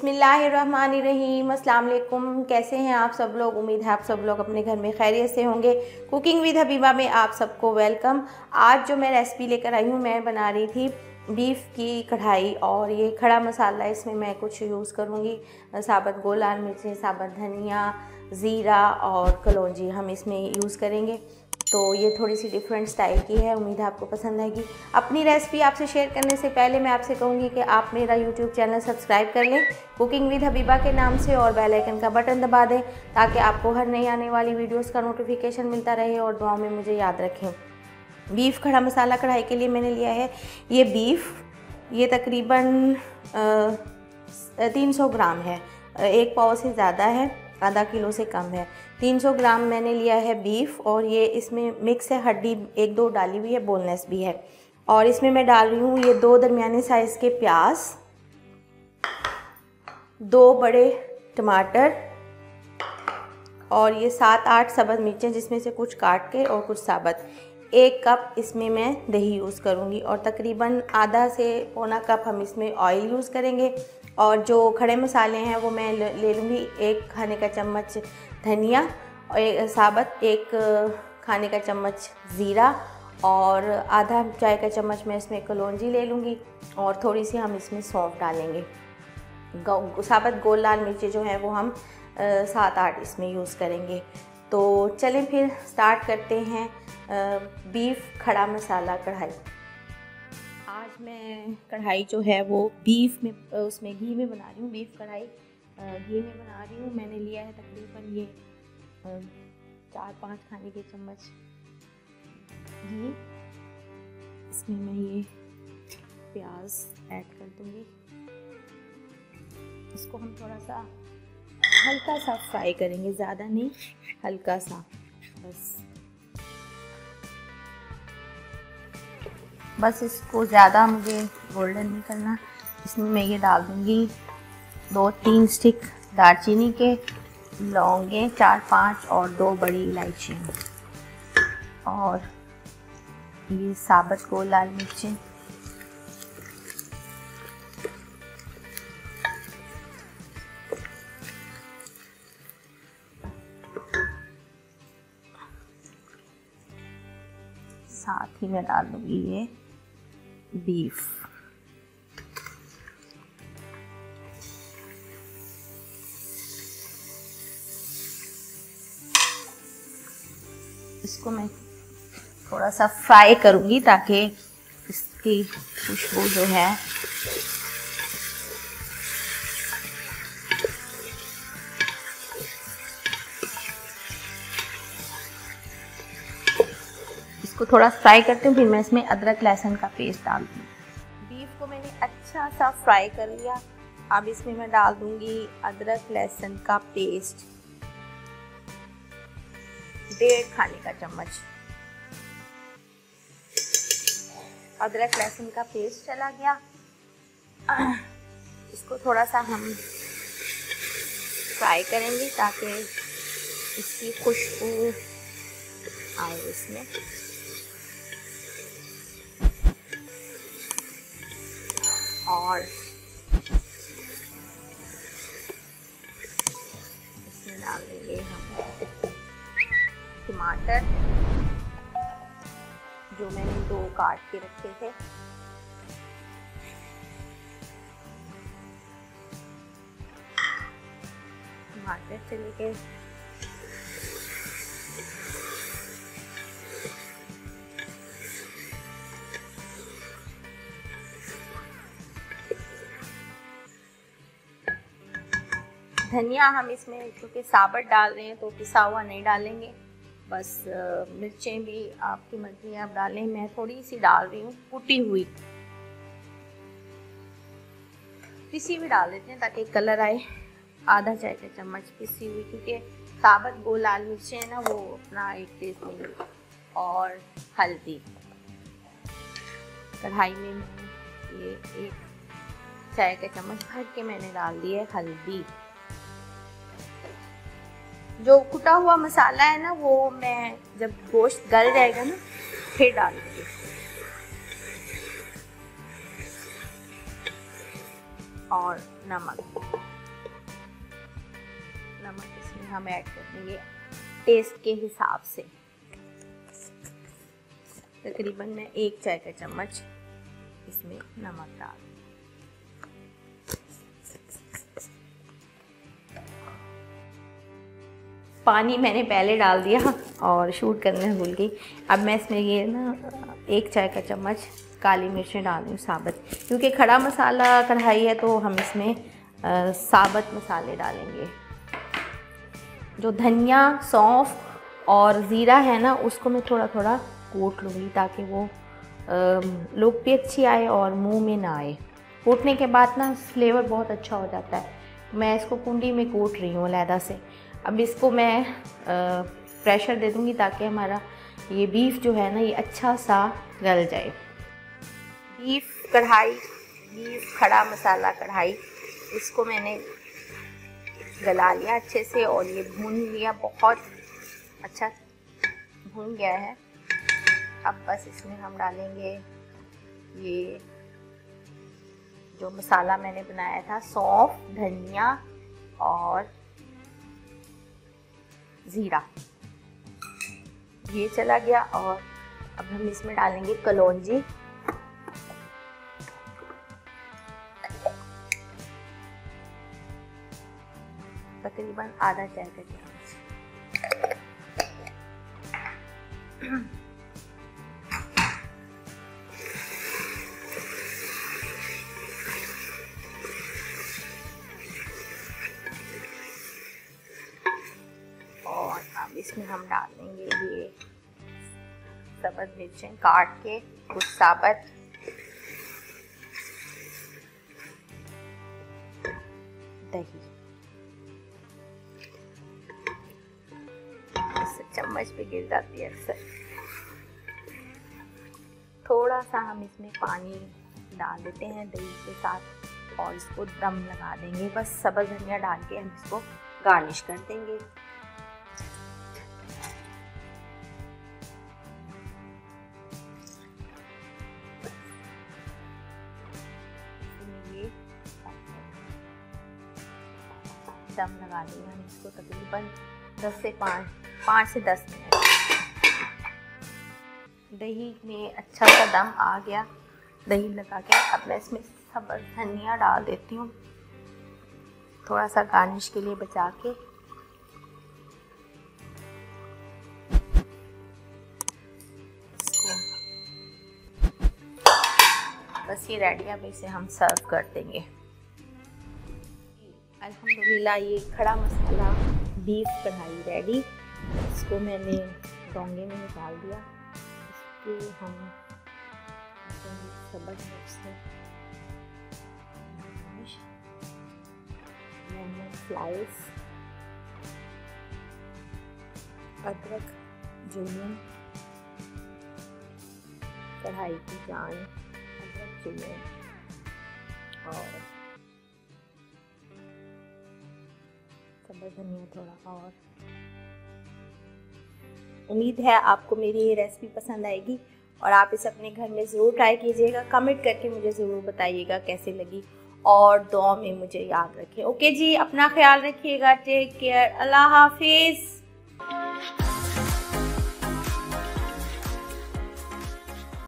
बिस्मिल्लाहिर्रहमानिर्रहीम। अस्सलाम वालेकुम। कैसे हैं आप सब लोग? उम्मीद है आप सब लोग अपने घर में खैरियत से होंगे। कुकिंग विद हबीबा में आप सबको वेलकम। आज जो मैं रेसिपी लेकर आई हूँ, मैं बना रही थी बीफ की कढ़ाई, और ये खड़ा मसाला इसमें मैं कुछ यूज़ करूँगी। साबुत गोल लाल मिर्चें, साबुत धनिया, ज़ीरा और कलौंजी हम इसमें यूज़ करेंगे। तो ये थोड़ी सी डिफरेंट स्टाइल की है, उम्मीद है आपको पसंद आएगी। अपनी रेसिपी आपसे शेयर करने से पहले मैं आपसे कहूँगी कि आप मेरा YouTube चैनल सब्सक्राइब कर लें कुकिंग विद हबीबा के नाम से, और बेल आइकन का बटन दबा दें ताकि आपको हर नई आने वाली वीडियोस का नोटिफिकेशन मिलता रहे, और दुआ में मुझे याद रखें। बीफ खड़ा मसाला कढ़ाई के लिए मैंने लिया है ये बीफ, ये तकरीबन 300 ग्राम है, 1 पाव से ज़्यादा है, आधा किलो से कम है। 300 ग्राम मैंने लिया है बीफ, और ये इसमें मिक्स है, हड्डी 1-2 डाली हुई है, बोनलेस भी है। और इसमें मैं डाल रही हूँ ये 2 दरमियाने साइज़ के प्याज, 2 बड़े टमाटर, और ये 7-8 साबुत मिर्चें जिसमें से कुछ काट के और कुछ साबुत। 1 कप इसमें मैं दही यूज़ करूँगी, और तकरीबन आधा से पौना कप हम इसमें ऑयल यूज़ करेंगे। और जो खड़े मसाले हैं वो मैं ले लूँगी, 1 खाने का चम्मच धनिया, और साबुत 1 खाने का चम्मच ज़ीरा, और आधा चाय का चम्मच मैं इसमें कलौंजी ले लूँगी, और थोड़ी सी हम इसमें सौंफ डालेंगे। साबुत गोल लाल मिर्चें जो हैं वो हम 7-8 इसमें यूज़ करेंगे। तो चलें फिर स्टार्ट करते हैं बीफ खड़ा मसाला कढ़ाई। आज मैं कढ़ाई जो है वो बीफ में उसमें घी में बना रही हूँ, बीफ कढ़ाई घी में बना रही हूँ। मैंने लिया है तकरीबन ये 4-5 खाने के चम्मच घी। इसमें मैं ये प्याज ऐड कर दूँगी, इसको हम थोड़ा सा हल्का सा फ्राई करेंगे, ज़्यादा नहीं, हल्का सा बस इसको ज़्यादा मुझे गोल्डन नहीं करना। इसमें मैं ये डाल दूँगी 2-3 स्टिक दालचीनी के, लौंगे 4-5 और 2 बड़ी इलायची, और ये साबुत गोल लाल मिर्चें, साथ ही मैं डाल दूँगी ये बीफ। इसको मैं थोड़ा सा फ्राई करूँगी ताकि इसकी खुशबू जो है इसको थोड़ा फ्राई करती हूँ। फिर मैं इसमें अदरक लहसुन का पेस्ट डाल दूँ। बीफ को मैंने अच्छा सा फ्राई कर लिया, अब इसमें मैं डाल दूँगी अदरक लहसुन का पेस्ट 1.5 खाने का चम्मच। अदरक लहसुन का पेस्ट चला गया, इसको थोड़ा सा हम फ्राई करेंगे ताकि इसकी खुशबू आए इसमें। और इसमें डाल देंगे हम टमाटर जो मैंने 2 काट के रखे थे, टमाटर चले गए। धनिया हम इसमें क्योंकि साबुत डाल रहे हैं तो पिसा हुआ नहीं डालेंगे, बस मिर्चें भी आपकी मर्जी आप डालें, मैं थोड़ी सी डाल रही हूँ कुटी हुई, पिसी भी डाल देते हैं ताकि कलर आए, आधा चाय का चम्मच पिसी हुई, क्योंकि साबुत गोल लाल मिर्चें हैं ना वो अपना एक टेस्ट देंगे। और हल्दी कढ़ाई में ये 1 चाय का चम्मच भर के मैंने डाल दी है हल्दी। जो कुटा हुआ मसाला है ना वो मैं जब गोश्त गल जाएगा ना फिर डाल दूँगी। और नमक हम ऐड कर देंगे टेस्ट के हिसाब से। तकरीबन मैं 1 चाय का चम्मच इसमें नमक डाल दूँगी। पानी मैंने पहले डाल दिया और शूट करने भूल गई। अब मैं इसमें ये ना 1 चाय का चम्मच काली मिर्चें डाल दूँ साबुत, क्योंकि खड़ा मसाला कढ़ाई है तो हम इसमें साबुत मसाले डालेंगे। जो धनिया, सौंफ और ज़ीरा है ना, उसको मैं थोड़ा थोड़ा कूट लूँगी ताकि वो लुक भी अच्छी आए और मुंह में ना आए। कूटने के बाद ना फ्लेवर बहुत अच्छा हो जाता है। मैं इसको कुंडी में कूट रही हूँ अलहदा से। अब इसको मैं प्रेशर दे दूँगी ताकि हमारा ये बीफ जो है ना ये अच्छा सा गल जाए। बीफ कढ़ाई, बीफ खड़ा मसाला कढ़ाई, इसको मैंने गला लिया अच्छे से और ये भून लिया, बहुत अच्छा भून गया है। अब बस इसमें हम डालेंगे ये जो मसाला मैंने बनाया था, सौंफ, धनिया और ज़ीरा, ये चला गया। और अब हम इसमें डालेंगे कलौंजी। तकरीबन ½ चाय का चम्मच। और अब इसमें हम डाल देंगे ये साबुत मिर्चें काट के, कुछ साबुत, दही। चम्मच पे गिर जाती है अक्सर। थोड़ा सा हम इसमें पानी डाल देते हैं दही के साथ और इसको दम लगा देंगे। बस साबुत धनिया डाल के हम इसको गार्निश कर देंगे। दम लगा देंगे हम इसको तकरीबन 5 से 10 मिनट। दही में अच्छा सा दम आ गया दही लगा के। अब मैं इसमें साबुत धनिया डाल देती हूँ, थोड़ा सा गार्निश के लिए बचा के। बस ये रेडी है, अब इसे हम सर्व कर देंगे। अल्हम्दुलिल्लाह, ये खड़ा मसाला बीफ कढ़ाई रेडी। इसको मैंने डोंगे में निकाल दिया। इसको हम साबुत मिर्च से लेमन स्लाइस, अदरक, जून, कढ़ाई की जान, अदरक जून और धनिया थोड़ा और। उम्मीद है आपको मेरी ये रेसिपी पसंद आएगी और आप इसे अपने घर में ज़रूर ट्राई कीजिएगा। कमेंट करके मुझे ज़रूर बताइएगा कैसे लगी और दुआ में मुझे याद रखें। ओके जी, अपना ख्याल रखिएगा। टेक केयर, अल्लाह हाफिज़।